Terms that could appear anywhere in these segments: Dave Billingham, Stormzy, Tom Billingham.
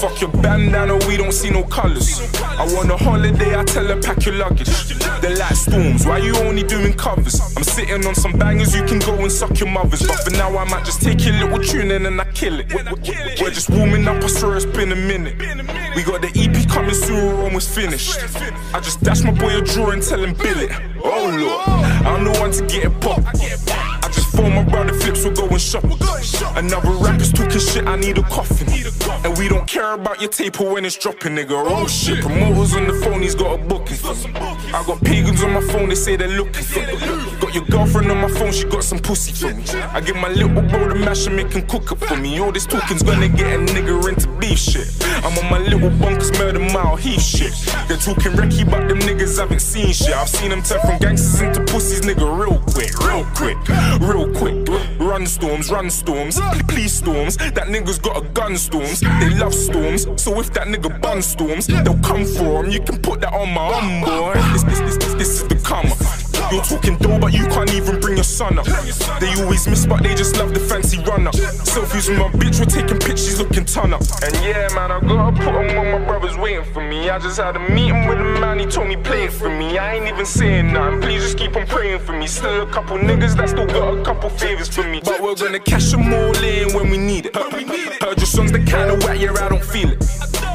Fuck your bandana, we don't see no colours. I want a holiday, I tell her pack your luggage. They're like storms, why you only doing covers? I'm sitting on some bangers, you can go and suck your mothers. But for now I might just take your little tune in and I kill it. We're just warming up, I swear it's been a minute. We got the EP coming soon, we're almost finished. I just dash my boy a drawer and tell him bill it. Oh lord, I'm the one to get it popped. Before my brother flips, we're going shopping. Another rapper's talking shit, I need a coffin. And we don't care about your taper when it's dropping, nigga. Oh shit, promoters on the phone, he's got a booking. I got pagans on my phone, they say they're looking for me. Got your girlfriend on my phone, she got some pussy for me. I give my little bro the mash and make him cook up for me. All this talking's gonna get a nigga into beef shit. I'm on my little bunkers, murder mile heat shit. They're talking recce, but them niggas haven't seen shit. I've seen them turn from gangsters into pussies, nigga, real quick, real quick, real quick. Run storms, run storms, please storms. That nigga's got a gun, storms. They love storms, so if that nigga bun storms, they'll come for him. You can put that on my own, boy. This is the come up. You're talking dough, but you can't even bring your son up. They always miss, but they just love the fancy run up. Selfies with my bitch, we're taking pictures, looking ton up. And yeah, man, I gotta put them on, my brother's waiting for me. I just had a meeting with a man, he told me play it for me. I ain't even saying nothing, please just keep on praying for me. Still a couple niggas that still got a couple favors for me. But we're gonna cash them all in when we need it. Heard your songs, they kinda whack, yeah, I don't feel it.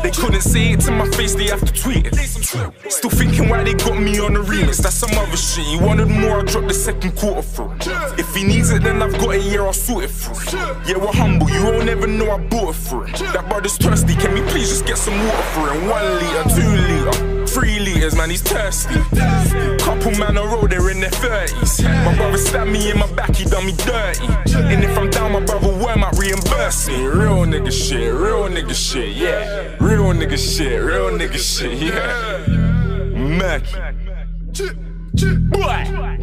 They couldn't say it to my face, they have to tweet it. Still thinking why they got me on the remix, that's some other shit. He wanted more, I dropped the second quarter through. If he needs it, then I've got it, yeah, I'll sort it through. Yeah, we're humble, you all never know I bought it through. That brother's thirsty, can we please just get some water for him? 1 litre, 2 litre, 3 litres, man, he's thirsty. Couple man I roll, they're in their 30s. My brother stabbed me in my back, he done me dirty. And if I'm down, my brother Worm out reimbursing. Real nigga shit, yeah. Real nigga shit, yeah. Mac. Boy.